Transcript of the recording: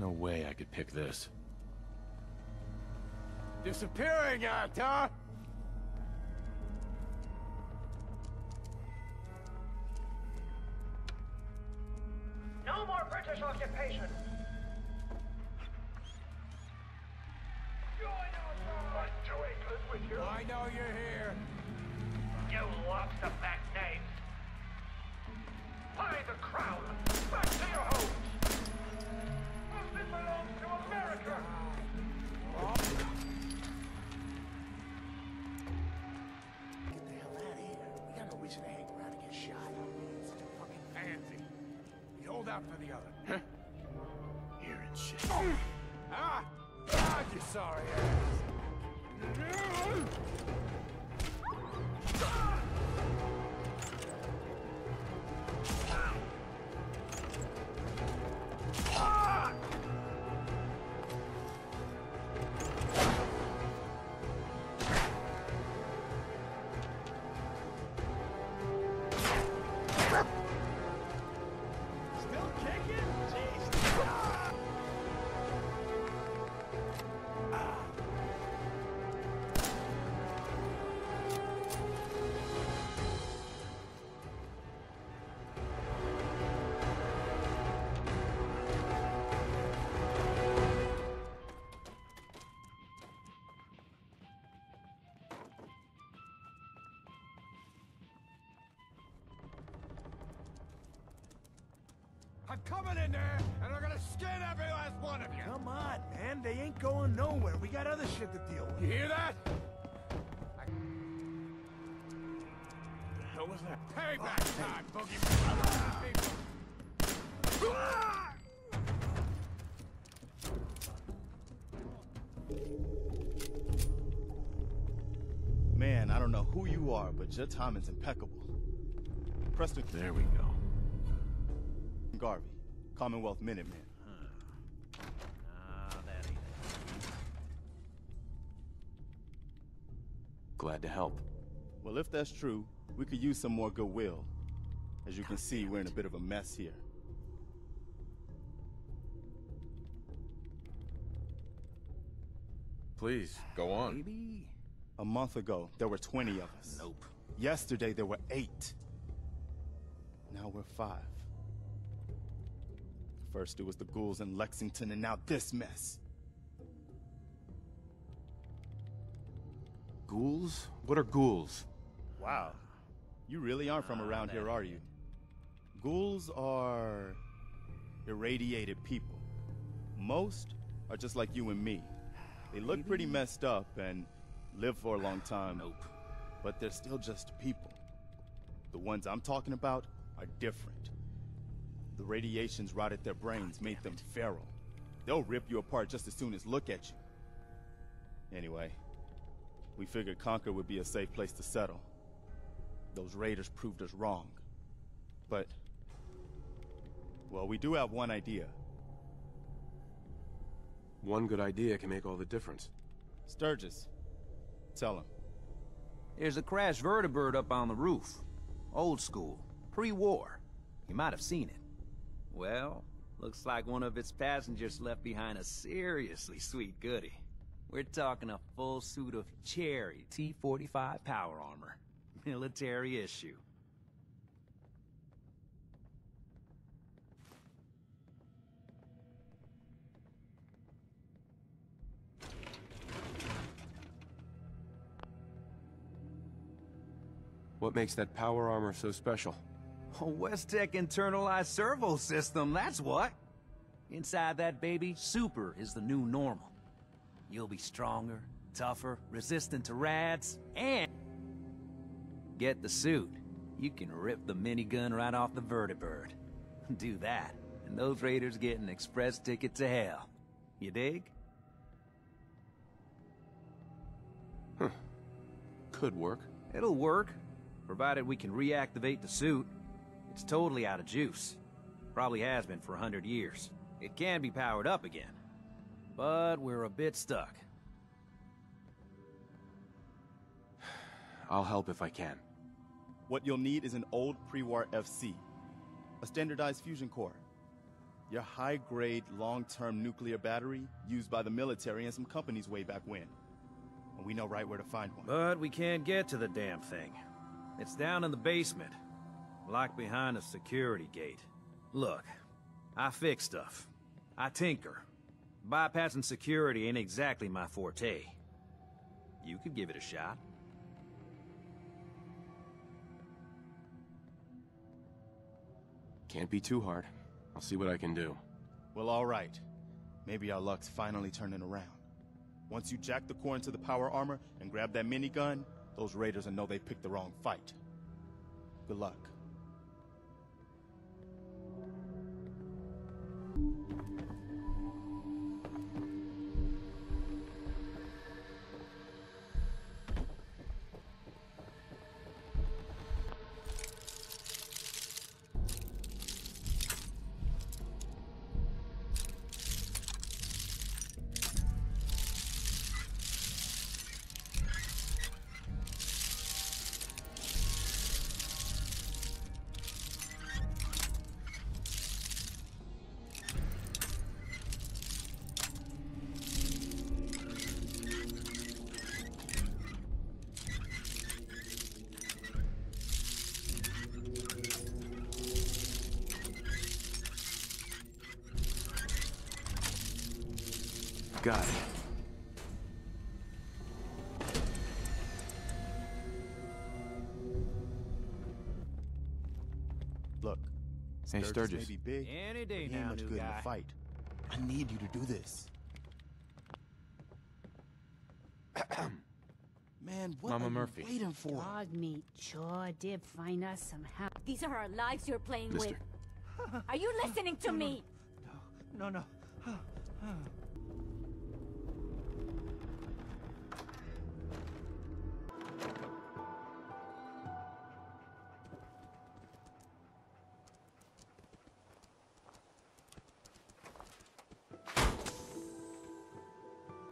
No way I could pick this. Disappearing act, huh? No more British occupation. Join us all. Right to England with you. I know you're here. You lobster back names. By the crown. Back to your homes. This belongs to America. Oh. Hold out for the other. Huh? Here and shit. Oh. Ah! God, you sorry ass! I'm coming in there, and I'm gonna skin every last one of you! Come on, man. They ain't going nowhere. We got other shit to deal with. You hear that? The hell was that? Payback time, boogeyman! People! Man, I don't know who you are, but your timing's impeccable. Preston, there we go. Garvey, Commonwealth Minutemen. Huh. That ain't it. Glad to help. Well, if that's true, we could use some more goodwill. As you can see, we're in a bit of a mess here. Please, go on. Maybe. A month ago, there were 20 of us. Nope. Yesterday, there were 8. Now we're 5. First, it was the ghouls in Lexington, and now this mess. Ghouls? What are ghouls? Wow. You really aren't from around here, are you? Ghouls are irradiated people. Most are just like you and me. They look pretty messed up and live for a long time. Nope. But they're still just people. The ones I'm talking about are different. The radiations rotted their brains, made them feral. They'll rip you apart just as soon as look at you. Anyway, we figured Concord would be a safe place to settle. Those raiders proved us wrong. But, well, we do have one idea. One good idea can make all the difference. Sturgis, tell him. There's a crashed vertibird up on the roof. Old school, pre-war. You might have seen it. Well, looks like one of its passengers left behind a seriously sweet goodie. We're talking a full suit of Cherry T-45 power armor. Military issue. What makes that power armor so special? A Westech internalized servo system, that's what! Inside that baby, super is the new normal. You'll be stronger, tougher, resistant to rads, and... Get the suit. You can rip the minigun right off the vertibird. Do that, and those raiders get an express ticket to hell. You dig? Huh. Could work. It'll work, provided we can reactivate the suit. It's totally out of juice. Probably has been for 100 years. It can be powered up again. But we're a bit stuck. I'll help if I can. What you'll need is an old pre-war FC. A standardized fusion core. your high-grade, long-term nuclear battery used by the military and some companies way back when. And we know right where to find one. But we can't get to the damn thing. It's down in the basement, locked behind a security gate. Look, I fix stuff. I tinker. Bypassing security ain't exactly my forte. You could give it a shot. Can't be too hard. I'll see what I can do. Well, all right. Maybe our luck's finally turning around. Once you jack the core into the power armor and grab that minigun, those raiders will know they picked the wrong fight. Good luck. Got it. Look, hey, Sturgis may be big, any day now, much good in the fight. I need you to do this. Man, what Mama Murphy waiting for? Dog meat sure did find us somehow. These are our lives you're playing with. Are you listening to me? No, no, no.